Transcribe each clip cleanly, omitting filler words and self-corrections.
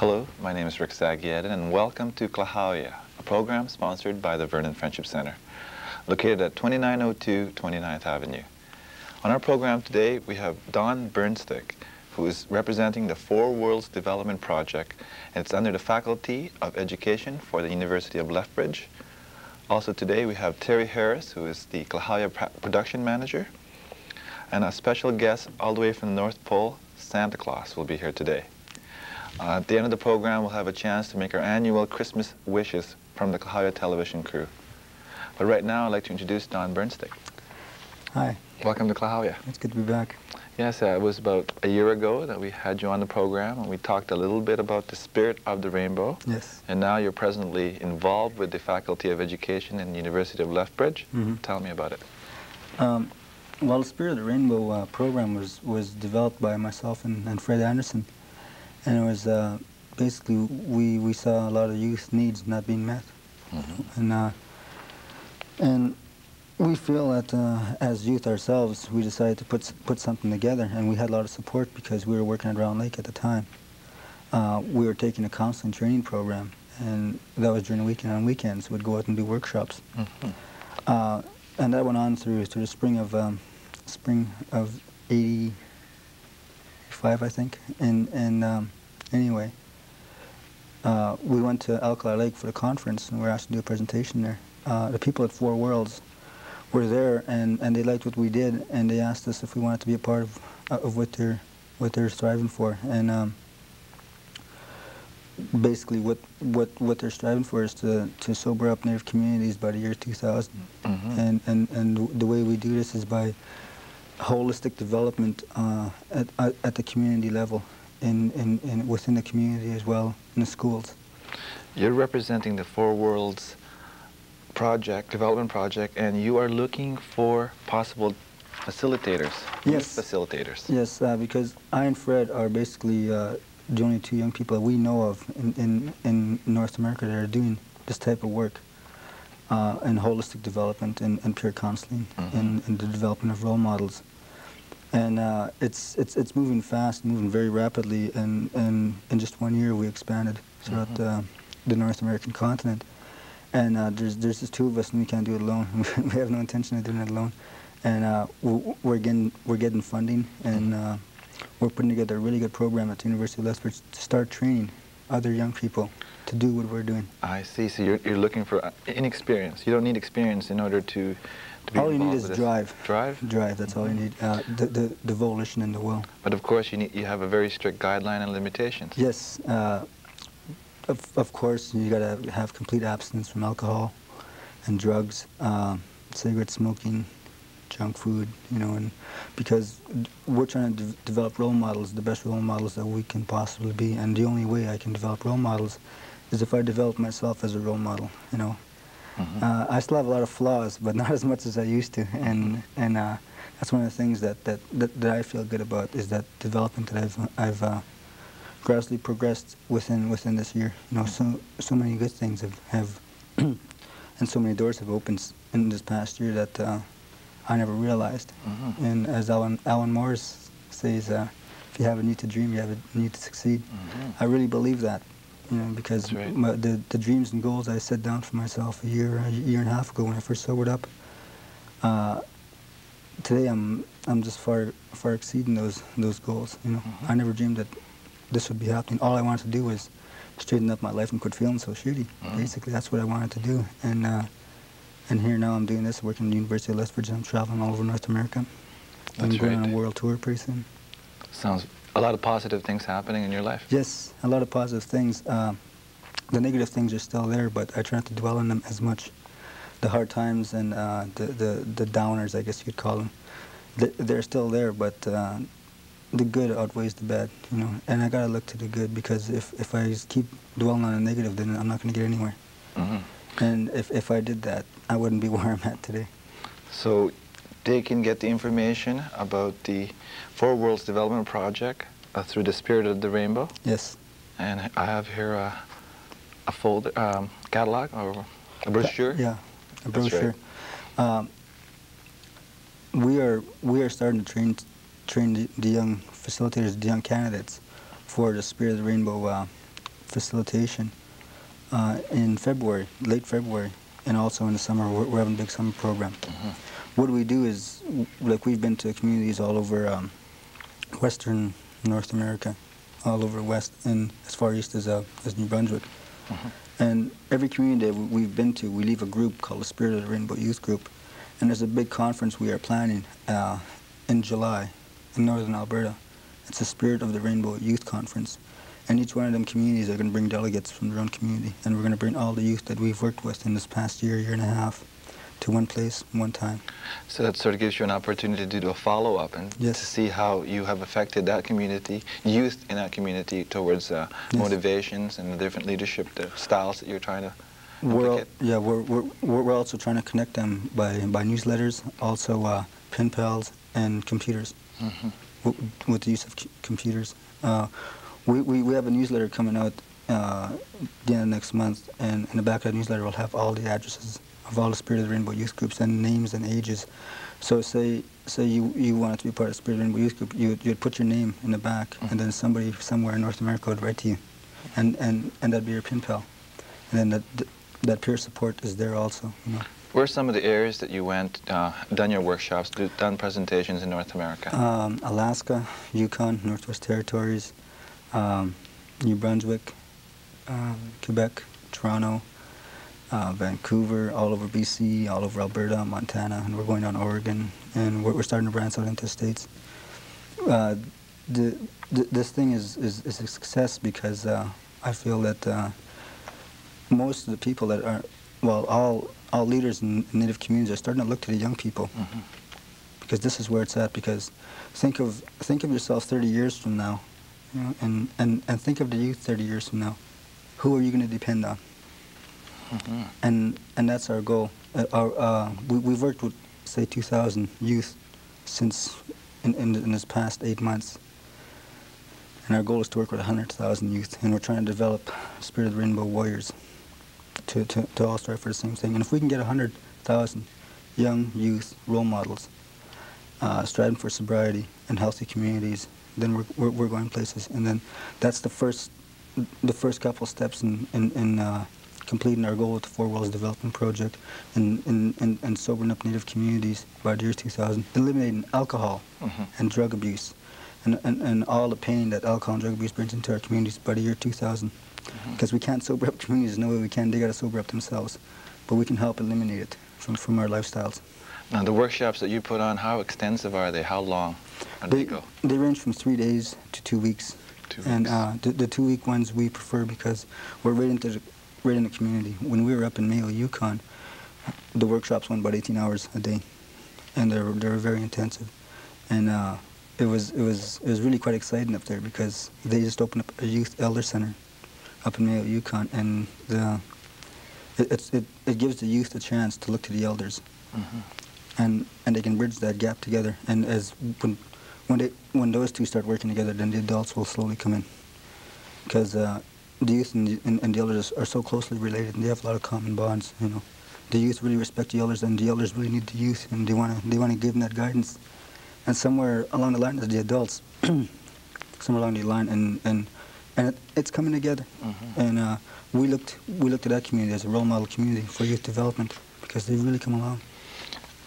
Hello, my name is Rick Sagayadan, and welcome to Klahaoya, a program sponsored by the Vernon Friendship Center, located at 2902 29th Avenue. On our program today, we have Don Burnstick, who is representing the Four Worlds Development Project, and it's under the Faculty of Education for the University of Lethbridge. Also today, we have Terry Harris, who is the Klahaoya Production Manager, and a special guest all the way from the North Pole, Santa Claus, will be here today. At the end of the program, we'll have a chance to make our annual Christmas wishes from the Klahaoya television crew. But right now, I'd like to introduce Don Burnstick. Hi. Welcome to Klahaoya. It's good to be back. Yes, it was about a year ago that we had you on the program, and we talked a little bit about the Spirit of the Rainbow. Yes. And now you're presently involved with the Faculty of Education in the University of Lethbridge. Mm-hmm. Tell me about it. Well, the Spirit of the Rainbow program was developed by myself and Fred Anderson. And it was basically we saw a lot of youth needs not being met, mm-hmm. and we feel that as youth ourselves, we decided to put something together, and we had a lot of support because we were working at Round Lake at the time. We were taking a counseling training program, and that was during the weekend. On weekends, we'd go out and do workshops, mm-hmm. And that went on through the spring of '80. I think, and anyway, we went to Alcala Lake for the conference, and we were asked to do a presentation there. The people at Four Worlds were there, and they liked what we did, and they asked us if we wanted to be a part of what they're striving for. And basically, what they're striving for is to sober up Native communities by the year 2000. Mm-hmm. And the way we do this is by holistic development at the community level, and within the community as well, in the schools. You're representing the Four Worlds project, development project, and you are looking for possible facilitators. Yes. Facilitators. Yes, because I and Fred are basically the only two young people that we know of in North America that are doing this type of work. And holistic development and peer counseling, mm-hmm. and the development of role models, and it's moving fast, moving very rapidly, and in just 1 year we expanded throughout, mm-hmm. the North American continent, and there's just two of us and we can't do it alone. We have no intention of doing it alone, and we're getting funding, and we're putting together a really good program at the University of Lethbridge to start training other young people to do what we're doing. I see. So you're looking for inexperience. You don't need experience in order to be involved. All you need is drive. Drive? Drive, that's all you need. The volition and the will. But of course you have a very strict guideline and limitations. Yes. Of course, you gotta have complete abstinence from alcohol and drugs, cigarette smoking, junk food, you know, and because we're trying to develop role models, the best role models that we can possibly be, and the only way I can develop role models is if I develop myself as a role model, you know. Mm-hmm. I still have a lot of flaws, but not as much as I used to, and that's one of the things that I feel good about, is that development that I've gradually progressed within this year. You know, so many good things have and so many doors have opened in this past year that I never realized. Mm-hmm. And as Alan Morris says, if you have a need to dream, you have a need to succeed. Mm-hmm. I really believe that. You know, because right. the dreams and goals I set down for myself a year and a half ago when I first sobered up, today I'm just far exceeding those goals. You know, mm-hmm. I never dreamed that this would be happening. All I wanted to do was straighten up my life and quit feeling so shitty. Mm-hmm. Basically, that's what I wanted to do. And here now I'm doing this, working at the University of Lethbridge, and I'm traveling all over North America. I'm going on a world tour pretty soon. Sounds. A lot of positive things happening in your life. Yes, a lot of positive things. The negative things are still there, but I try not to dwell on them as much. The hard times and the downers, I guess you could call them, they're still there, but the good outweighs the bad, you know. And I gotta look to the good, because if I just keep dwelling on the negative, then I'm not gonna get anywhere. Mm-hmm. And if I did that, I wouldn't be where I'm at today. So they can get the information about the Four Worlds Development Project through the Spirit of the Rainbow. Yes. And I have here a folder, catalog, or a brochure. Yeah, a brochure. Right. We are starting to train the young facilitators, the young candidates for the Spirit of the Rainbow facilitation in February, late February, and also in the summer. We're having a big summer program. What we do is, like, we've been to communities all over Western North America, all over West, and as far east as New Brunswick. And every community that we've been to, we leave a group called the Spirit of the Rainbow Youth Group, and there's a big conference we are planning in July in northern Alberta. It's the Spirit of the Rainbow Youth Conference, and each one of them communities are going to bring delegates from their own community, and we're going to bring all the youth that we've worked with in this past year, year and a half, to one place, one time. So that sort of gives you an opportunity to do a follow-up and to see how you have affected that community, youth in that community, towards motivations and the different leadership styles that you're trying to implicate. Yeah, we're also trying to connect them by newsletters, also pen pals and computers, with the use of computers. We have a newsletter coming out the end of next month, and in the back of the newsletter we'll have all the addresses of all the Spirit of the Rainbow Youth Groups and names and ages. So say you wanted to be part of the Spirit of the Rainbow Youth Group, you'd put your name in the back, and then somebody somewhere in North America would write to you, and that'd be your pen pal. And then that peer support is there also. You know. Where are some of the areas that you went, done your workshops, done presentations in North America? Alaska, Yukon, Northwest Territories, New Brunswick, Quebec, Toronto, Vancouver, all over BC, all over Alberta, Montana, and we're going on Oregon, and we're starting to branch out into the States. This thing is a success because I feel that most of the people that are, well, all leaders in Native communities are starting to look to the young people, because this is where it's at. Because think of yourself 30 years from now, you know, and think of the youth 30 years from now. Who are you going to depend on? And that's our goal. We've worked with, say, 2,000 youth since in this past 8 months, and our goal is to work with 100,000 youth, and we're trying to develop Spirit of the Rainbow warriors to all strive for the same thing. And if we can get 100,000 young youth role models striving for sobriety and healthy communities, then we're going places. And then that's the first couple steps in completing our goal with the Four Worlds Development Project and sobering up Native communities by the year 2000, eliminating alcohol and drug abuse and all the pain that alcohol and drug abuse brings into our communities by the year 2000. Because we can't sober up communities, no way we can. They got to sober up themselves, but we can help eliminate it from our lifestyles. Now, the workshops that you put on, how extensive are they? How long do they go? They range from 3 days to 2 weeks. And the 2 week ones we prefer because we're right into the community. When we were up in Mayo, Yukon, the workshops went about 18 hours a day, and they were very intensive, and it was really quite exciting up there because they just opened up a youth elder center up in Mayo, Yukon, and it gives the youth a chance to look to the elders, and they can bridge that gap together. And as when those two start working together, then the adults will slowly come in, because the youth and the elders are so closely related, and they have a lot of common bonds. You know, the youth really respect the elders, and the elders really need the youth, and they want to give them that guidance. And somewhere along the line, is the adults, somewhere along the line, and it's coming together. And we looked at that community as a role model community for youth development because they've really come along.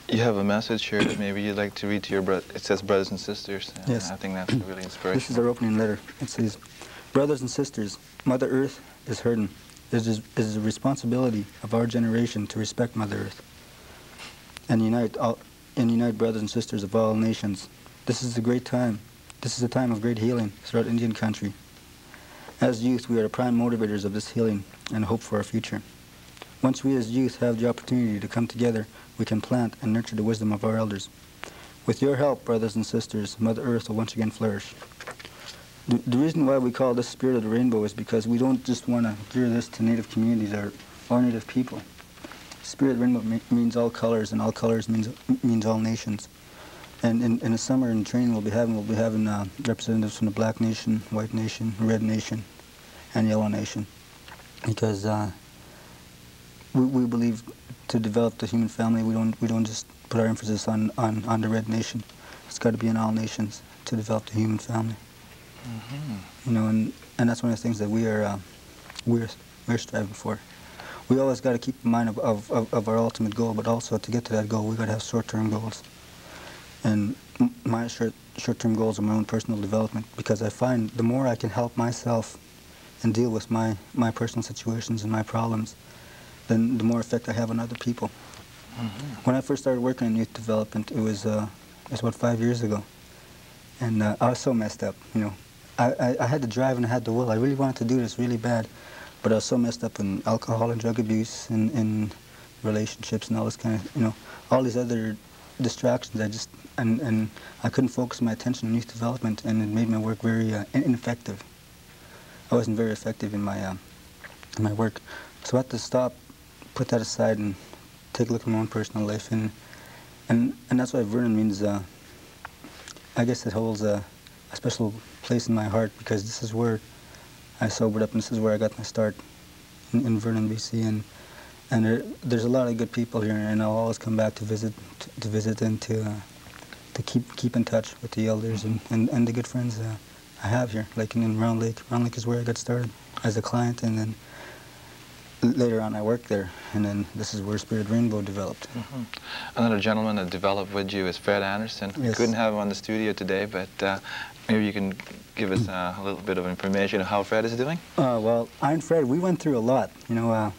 You have a message here that maybe you'd like to read to your brother. It says, "Brothers and sisters." And yes. I think that's really inspirational. This is our opening letter. It says, "Brothers and sisters, Mother Earth is hurting. It is the responsibility of our generation to respect Mother Earth and unite brothers and sisters of all nations. This is a great time. This is a time of great healing throughout Indian country. As youth, we are the prime motivators of this healing and hope for our future. Once we as youth have the opportunity to come together, we can plant and nurture the wisdom of our elders. With your help, brothers and sisters, Mother Earth will once again flourish." The reason why we call this Spirit of the Rainbow is because we don't just want to gear this to Native communities or Native people. Spirit of the Rainbow means all colors, and all colors means all nations. And in the summer in training we'll be having representatives from the Black Nation, White Nation, Red Nation, and Yellow Nation, because we believe to develop the human family we don't just put our emphasis on the Red Nation. It's got to be in all nations to develop the human family. You know, and that's one of the things that we are we're striving for. We always got to keep in mind of our ultimate goal, but also to get to that goal, we got to have short-term goals. And my short-term goals are my own personal development, because I find the more I can help myself and deal with my personal situations and my problems, then the more effect I have on other people. Mm-hmm. When I first started working in youth development, it was about 5 years ago, and I was so messed up, you know. I had the drive and I had the will. I really wanted to do this really bad, but I was so messed up in alcohol and drug abuse and relationships and all this kind of, you know, all these other distractions. And I couldn't focus my attention on youth development, and it made my work very ineffective. I wasn't very effective in my work. So I had to stop, put that aside, and take a look at my own personal life. And that's why Vernon means, I guess it holds a special place in my heart, because this is where I sobered up and this is where I got my start in Vernon, BC. And there's a lot of good people here, and I'll always come back to visit, and to keep in touch with the elders and the good friends I have here, like in Round Lake. Round Lake is where I got started as a client, and then later on I worked there, and then this is where Spirit Rainbow developed. Mm-hmm. Another gentleman that developed with you is Fred Anderson. Yes. Couldn't have him on the studio today, but maybe you can give us a little bit of information on how Fred is doing. Well, I and Fred, we went through a lot. You know,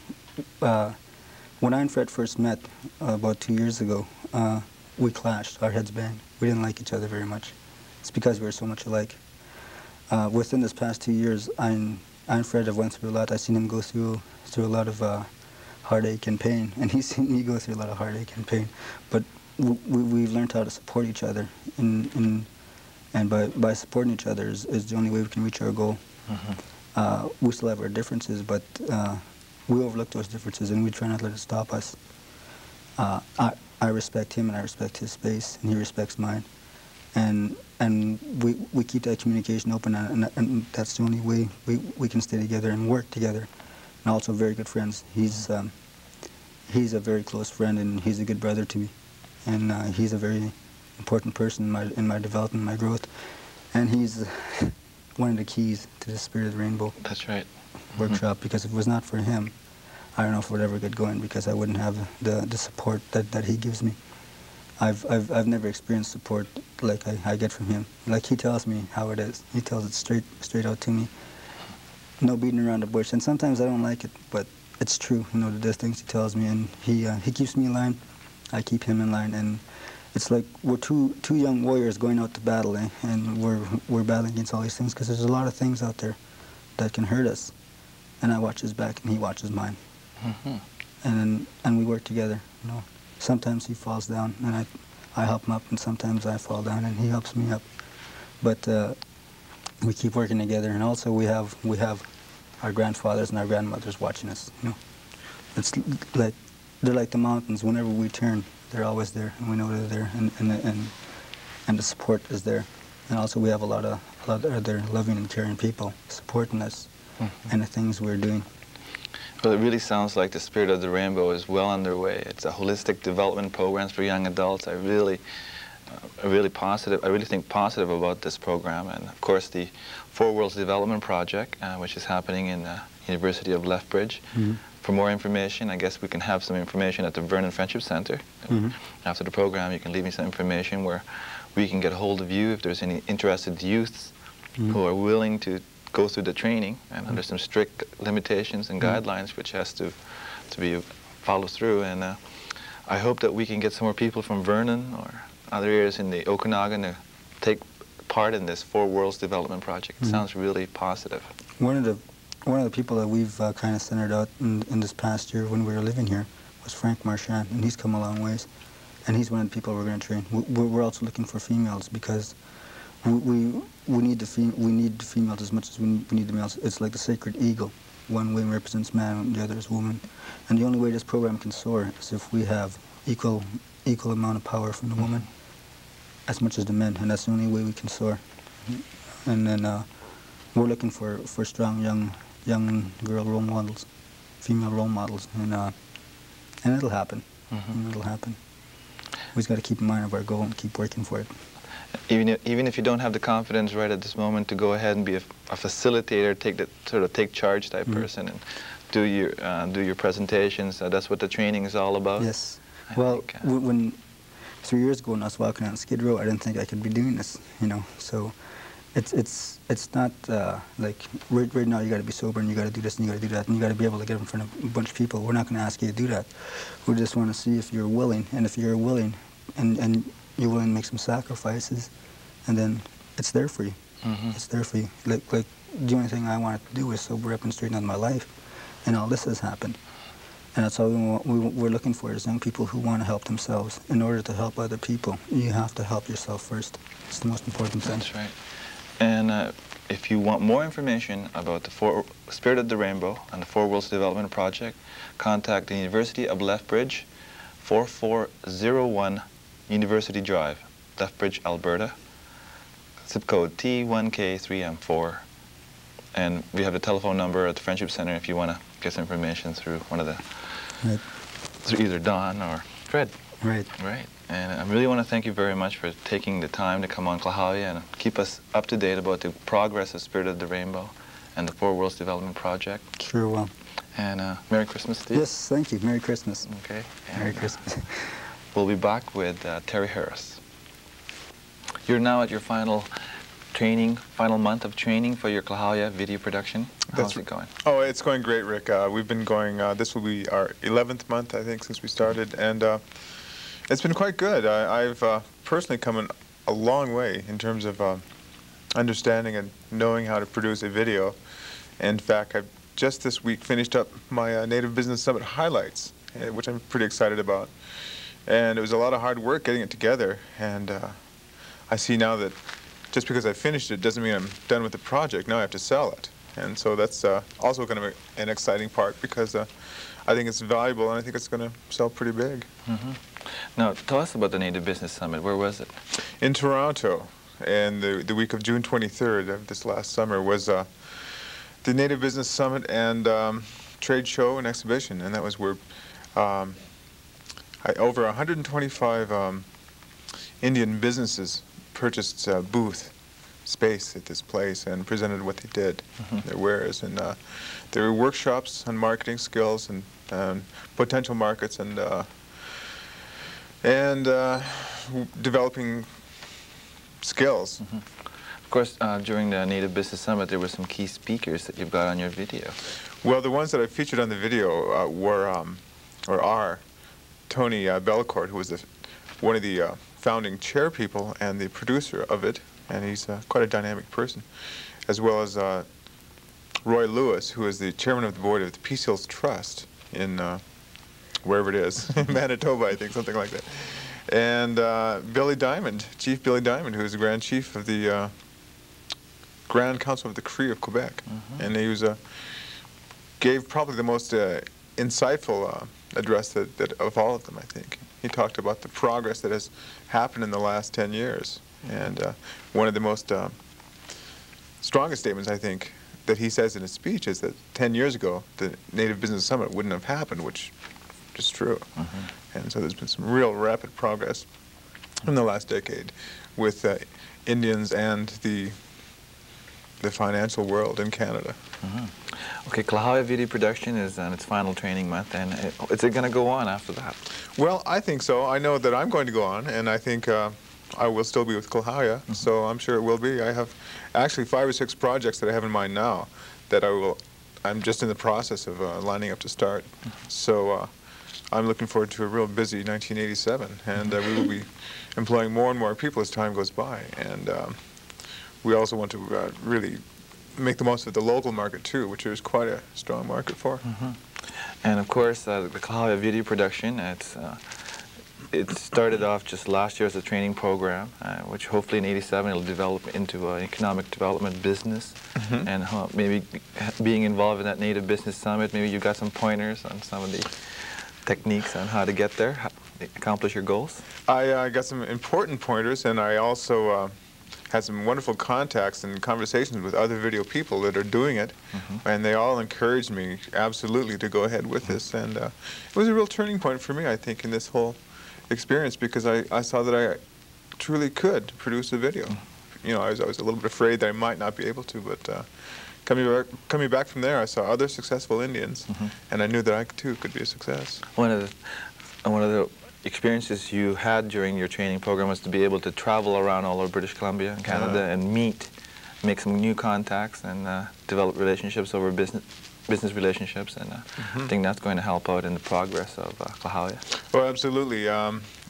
when I and Fred first met about 2 years ago, we clashed, our heads banged. We didn't like each other very much. It's because we were so much alike. Within this past 2 years, I and Fred have went through a lot. I've seen him go through a lot of heartache and pain, and he's seen me go through a lot of heartache and pain. But we've learned how to support each other, and by supporting each other is the only way we can reach our goal. Mm-hmm. We still have our differences, but we overlook those differences, and we try not to let it stop us. I respect him, and I respect his space, and he respects mine. And we keep that communication open, and that's the only way we can stay together and work together. And also very good friends. He's a very close friend, and he's a good brother to me. And he's a very important person in my development, my growth. And he's one of the keys to the Spirit of the Rainbow. That's right. Workshop, because if it was not for him, I don't know if it would ever get going, because I wouldn't have the support that he gives me. I've never experienced support like I get from him. Like, he tells me how it is. He tells it straight out to me. No beating around the bush. And sometimes I don't like it, but it's true. You know, there's things he tells me, and he keeps me in line. I keep him in line, and it's like we're two young warriors going out to battle, and we're battling against all these things, because there's a lot of things out there that can hurt us. And I watch his back, and he watches mine. Mm-hmm. And we work together. You know, sometimes he falls down, and I help him up, and sometimes I fall down, and he helps me up. But we keep working together, and also we have our grandfathers and our grandmothers watching us. You know, it's like they're like the mountains. Whenever we turn, they're always there, and we know they're there, and the support is there. And also we have a lot of other loving and caring people supporting us. Mm-hmm. And the things we're doing. Well, it really sounds like the Spirit of the Rainbow is well underway. It's a holistic development program for young adults. I really think positive about this program, and of course the Four Worlds Development Project, which is happening in the University of Lethbridge. Mm-hmm. For more information, I guess we can have some information at the Vernon Friendship Center. Mm-hmm. After the program, you can leave me some information where we can get a hold of you if there's any interested youths mm-hmm. who are willing to go through the training, and under some strict limitations and guidelines, which has to be followed through. And I hope that we can get some more people from Vernon or other areas in the Okanagan to take part in this Four Worlds Development Project. It sounds really positive. One of the people that we've kind of centered out in this past year when we were living here was Frank Marchand, and he's come a long ways. And he's one of the people we're going to train. We're also looking for females, because we need the females as much as we need the males. It's like the sacred eagle. One wing represents man, the other is woman. And the only way this program can soar is if we have equal amount of power from the woman as much as the men, and that's the only way we can soar. And then we're looking for strong young girl role models, female role models, and it'll happen. Mm-hmm. It'll happen. We've got to keep in mind of our goal and keep working for it. Even if you don't have the confidence right at this moment to go ahead and be a facilitator, take that sort of take charge type person and do your presentations. That's what the training is all about. Yes. Well, when 3 years ago when I was walking on Skid Row, I didn't think I could be doing this. You know, so it's not like right now you got to be sober and you got to do this and you got to do that and you got to be able to get in front of a bunch of people. We're not going to ask you to do that. We just want to see if you're willing, and if you're willing, and you're willing to make some sacrifices, and then it's there for you. It's there for you. Like the only thing I wanted to do was sober up and straighten out my life, and all this has happened. And that's all we're looking for, is young people who want to help themselves. In order to help other people, you have to help yourself first. It's the most important thing. That's right. And if you want more information about the Spirit of the Rainbow and the Four Worlds Development Project, contact the University of Lethbridge, 4401 University Drive, Lethbridge, Alberta, zip code T1K3M4. And we have a telephone number at the Friendship Center if you want to get some information through one of the, through either Don or Fred. Right. And I really want to thank you very much for taking the time to come on Klahawya and keep us up to date about the progress of Spirit of the Rainbow and the Four Worlds Development Project. Sure will. And Merry Christmas to you. Yes, thank you. Merry Christmas. Okay. And, Merry Christmas. We'll be back with Terry Harris. You're now at your final month of training for your Klahawya video production. How's it going? Oh, it's going great, Rick. We've been going, this will be our 11th month, I think, since we started, and it's been quite good. I've personally come a long way in terms of understanding and knowing how to produce a video. In fact, I've just this week finished up my Native Business Summit highlights, which I'm pretty excited about. And it was a lot of hard work getting it together, and I see now that just because I finished it doesn't mean I'm done with the project. Now I have to sell it. And so that's also kind of an exciting part, because I think it's valuable and I think it's going to sell pretty big. Now, tell us about the Native Business Summit. Where was it? In Toronto. And the week of June 23rd of this last summer was the Native Business Summit and trade show and exhibition. And that was where over 125 Indian businesses purchased a booth space at this place and presented what they did, their wares. And there were workshops on marketing skills and potential markets and developing skills. Of course, during the Native Business Summit, there were some key speakers that you've got on your video. Well, the ones that I featured on the video are Tony Belcourt, who was one of the founding chair people and the producer of it, and he's quite a dynamic person, as well as Roy Lewis, who is the chairman of the board of the Peace Hills Trust in wherever it is, Manitoba, I think, something like that. And Billy Diamond, Chief Billy Diamond, who is the Grand Chief of the Grand Council of the Cree of Quebec. And he was gave probably the most insightful address that of all of them, I think. He talked about the progress that has happened in the last 10 years. And one of the most strongest statements, I think, that he says in his speech is that 10 years ago, the Native Business Summit wouldn't have happened, which is true. And so there's been some real rapid progress in the last decade with Indians and the financial world in Canada. Okay, Klahawya Video Production is on its final training month, and is it going to go on after that? Well, I think so. I know that I'm going to go on, and I think I will still be with Klahawya, so I'm sure it will be. I have actually 5 or 6 projects that I have in mind now that I'm just in the process of lining up to start. So I'm looking forward to a real busy 1987, and we will be employing more and more people as time goes by. And we also want to really make the most of the local market too, which there's quite a strong market for. And of course, the Klahawya Video Production, it started off just last year as a training program, which hopefully in '87 it'll develop into an economic development business, and maybe being involved in that Native Business Summit, maybe you got some pointers on some of the techniques on how to get there, how to accomplish your goals. I got some important pointers, and I also had some wonderful contacts and conversations with other video people that are doing it, and they all encouraged me absolutely to go ahead with this, and it was a real turning point for me, I think, in this whole experience, because I saw that I truly could produce a video. You know, I was always a little bit afraid that I might not be able to, but coming back from there, I saw other successful Indians, mm-hmm. and I knew that I too could be a success. One of the experiences you had during your training program was to be able to travel around all over British Columbia and Canada and meet, make some new contacts, and develop relationships over business relationships, and I think that's going to help out in the progress of Klahawya. Well, absolutely.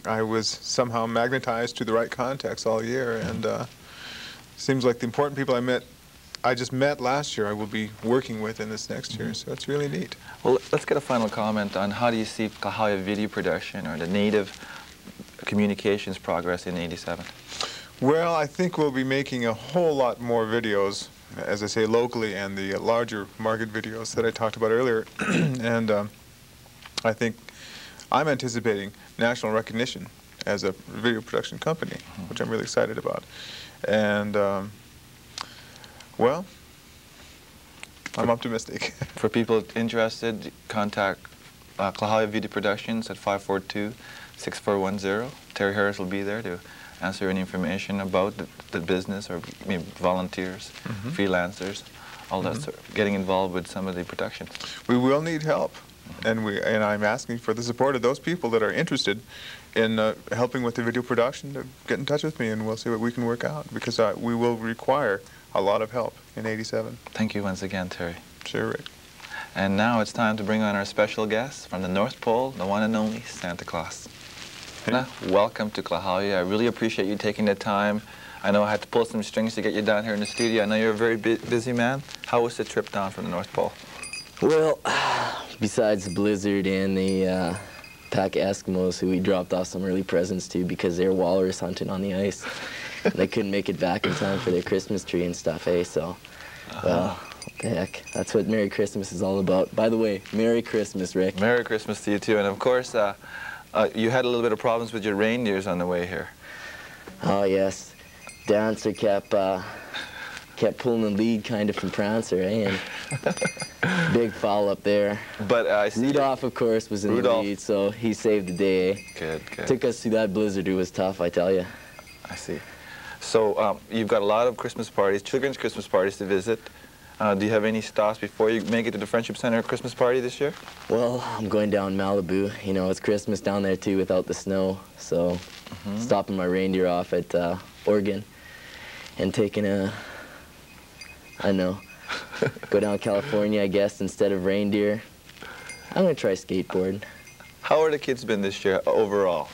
I was somehow magnetized to the right contacts all year, and seems like the important people I met, I just met last year, I will be working with in this next year, so that's really neat. Well, let's get a final comment on how do you see Klahawya video production or the native communications progress in '87? Well, I think we'll be making a whole lot more videos, as I say, locally and the larger market videos that I talked about earlier. And I think I'm anticipating national recognition as a video production company, which I'm really excited about. And, well, I'm optimistic. For people interested, contact Klahawya Video Productions at 542-6410. Terry Harris will be there to answer any information about the business, or maybe volunteers, freelancers, all that sort of getting involved with some of the productions. We will need help, and I'm asking for the support of those people that are interested in helping with the video production. To get in touch with me, and we'll see what we can work out, because we will require a lot of help in '87. Thank you once again, Terry. Sure, Rick. And now it's time to bring on our special guest from the North Pole, the one and only Santa Claus. Hey. Welcome to Klahawya. I really appreciate you taking the time. I know I had to pull some strings to get you down here in the studio. I know you're a very busy man. How was the trip down from the North Pole? Well, besides the blizzard and the pack of Eskimos who we dropped off some early presents to because they were walrus hunting on the ice, they couldn't make it back in time for their Christmas tree and stuff, eh? So, well, what the heck, that's what Merry Christmas is all about. By the way, Merry Christmas, Rick. Merry Christmas to you too, and of course, you had a little bit of problems with your reindeers on the way here. Oh, yes. Dancer kept pulling the lead kind of from Prancer, eh? And big foul up there. But Rudolph, of course, was in the lead, so he saved the day, eh? Good, good. Took us through that blizzard. It was tough, I tell you. I see. So you've got a lot of Christmas parties, children's Christmas parties to visit. Do you have any stops before you make it to the Friendship Center Christmas party this year? Well, I'm going down Malibu. You know, it's Christmas down there, too, without the snow. So stopping my reindeer off at Oregon and taking a, I know, go down California, I guess, instead of reindeer. I'm going to try skateboarding. How are the kids been this year overall?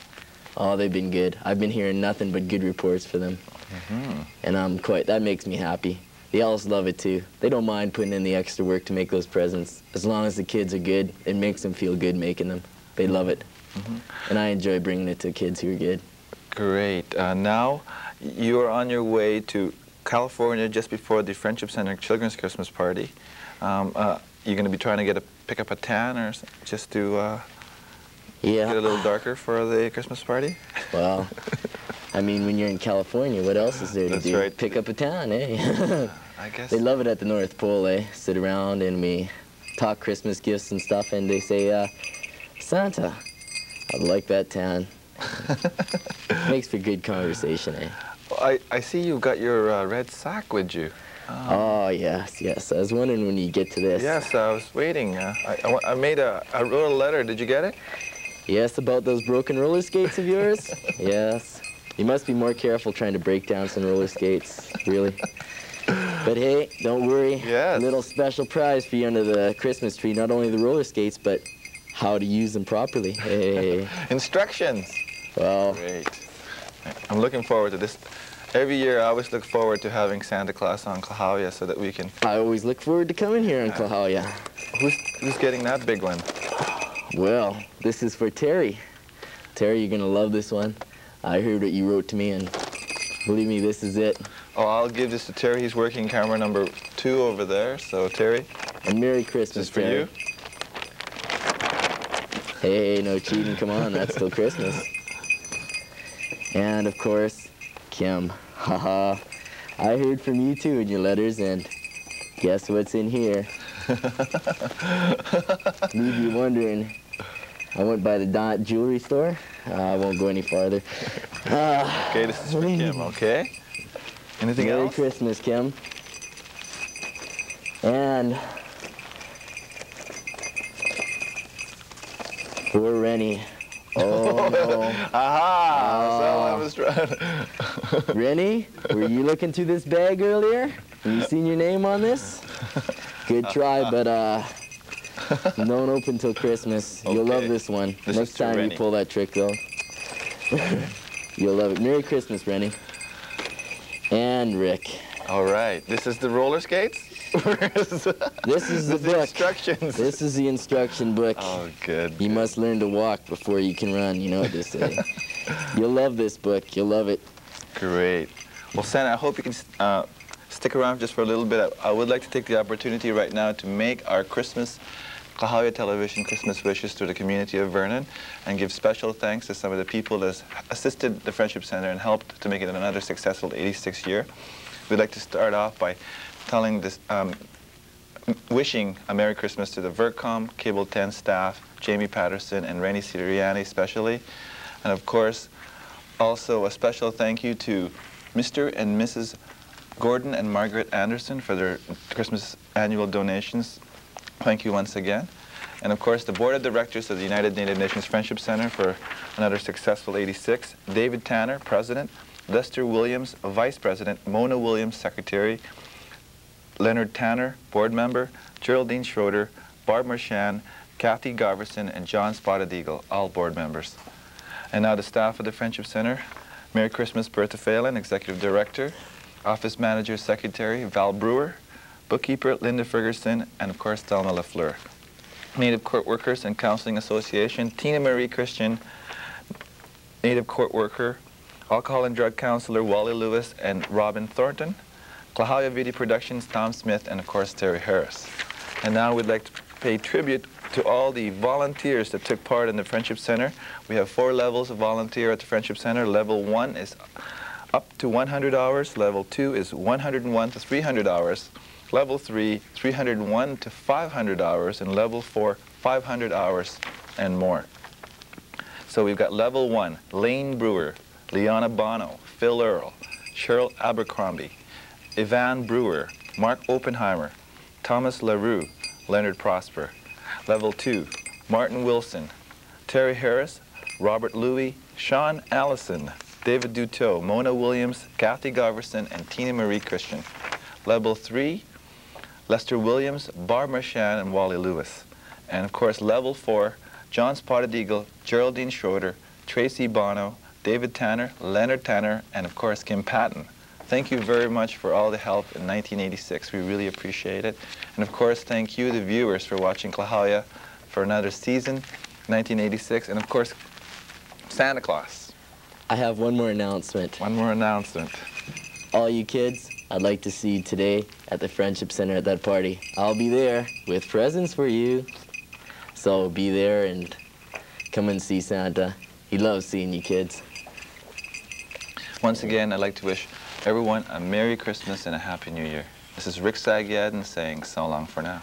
Oh, they've been good. I've been hearing nothing but good reports for them. And I'm quite, that makes me happy. The elves love it too. They don't mind putting in the extra work to make those presents. As long as the kids are good, it makes them feel good making them. They love it. And I enjoy bringing it to kids who are good. Great. Now you are on your way to California just before the Friendship Center Children's Christmas Party. You're going to be trying to pick up a tan or just to get a little darker for the Christmas party? Well, I mean, when you're in California, what else is there to do? Right. Pick up a tan, eh? I guess. They love it at the North Pole, eh? Sit around and we talk Christmas gifts and stuff, and they say, Santa, I'd like that tan. Makes for good conversation, eh? Well, I see you've got your red sack with you. Oh, yes, yes. I was wondering when you get to this. Yes, I was waiting. I wrote a letter. Did you get it? Yes, about those broken roller skates of yours? Yes. You must be more careful trying to break down some roller skates, really. But hey, don't worry. Yes. A little special prize for you under the Christmas tree. Not only the roller skates, but how to use them properly. Hey. Instructions. Well. Great. I'm looking forward to this. Every year, I always look forward to having Santa Claus on Klahawya so that we can... I always look forward to coming here on Klahawya. Who's getting that big one? Well, this is for Terry. Terry, you're going to love this one. I heard what you wrote to me, and believe me, this is it. Oh, I'll give this to Terry. He's working camera number 2 over there, so Terry... And Merry Christmas, this Terry. For you. Hey, no cheating. Come on, that's still Christmas. And, of course... Kim, haha, I heard from you too in your letters, and guess what's in here? Leave you wondering. I went by the Don jewelry store. I won't go any farther. Okay, this is for Kim, okay? Anything Merry else? Merry Christmas, Kim. And poor Renny. Oh, no. Aha! That's how I was trying. Renny, were you looking through this bag earlier? Have you seen your name on this? Good try, but don't open till Christmas. Okay. You'll love this one. This Next time Renny. You pull that trick, though. You'll love it. Merry Christmas, Renny. And Rick. All right. This is the roller skates? This is the book. Instructions. This is the instruction book. Oh, good. You must learn to walk before you can run. You know what they say. You'll love this book. You'll love it. Great. Well, Santa, I hope you can stick around just for a little bit. I would like to take the opportunity right now to make our Christmas Kahawe Television Christmas wishes to the community of Vernon and give special thanks to some of the people that assisted the Friendship Center and helped to make it another successful 86th year. We'd like to start off by telling this, wishing a Merry Christmas to the Vercom Cable 10 staff, Jamie Patterson and Renny Sirianni especially. And of course, also a special thank you to Mr. and Mrs. Gordon and Margaret Anderson for their Christmas annual donations. Thank you once again. And of course, the Board of Directors of the United Native Nations Friendship Center for another successful 86. David Tanner, President. Lester Williams, Vice President. Mona Williams, Secretary. Leonard Tanner, Board Member. Geraldine Schroeder, Barb Marchand, Kathy Garverson, and John Spotted Eagle, all Board Members. And now the staff of the Friendship Center. Merry Christmas, Bertha Phelan, Executive Director. Office Manager, Secretary, Val Brewer. Bookkeeper, Linda Ferguson, and of course, Thelma LaFleur. Native Court Workers and Counseling Association, Tina Marie Christian, Native Court Worker, Alcohol and Drug Counselor, Wally Lewis and Robin Thornton, Klahaya Beauty Productions, Tom Smith, and of course, Terry Harris. And now we'd like to pay tribute to all the volunteers that took part in the Friendship Center. We have 4 levels of volunteer at the Friendship Center. Level 1 is up to 100 hours. Level 2 is 101 to 300 hours. Level 3, 301 to 500 hours, and Level 4, 500 hours and more. So we've got Level 1, Lane Brewer, Liana Bono, Phil Earle, Cheryl Abercrombie, Ivan Brewer, Mark Oppenheimer, Thomas LaRue, Leonard Prosper. Level 2, Martin Wilson, Terry Harris, Robert Louie, Sean Allison, David Duteau, Mona Williams, Kathy Garverson, and Tina Marie Christian. Level 3, Lester Williams, Barb Marchand, and Wally Lewis. And of course, Level 4, John Spotted Eagle, Geraldine Schroeder, Tracy Bono, David Tanner, Leonard Tanner, and of course, Kim Patton. Thank you very much for all the help in 1986. We really appreciate it. And of course, thank you, the viewers, for watching Klahaya for another season, 1986. And of course, Santa Claus. I have one more announcement. One more announcement. All you kids, I'd like to see you today at the Friendship Center at that party. I'll be there with presents for you. So be there and come and see Santa. He loves seeing you kids. Once again, I'd like to wish everyone a Merry Christmas and a Happy New Year. This is Rick Sagayadan saying so long for now.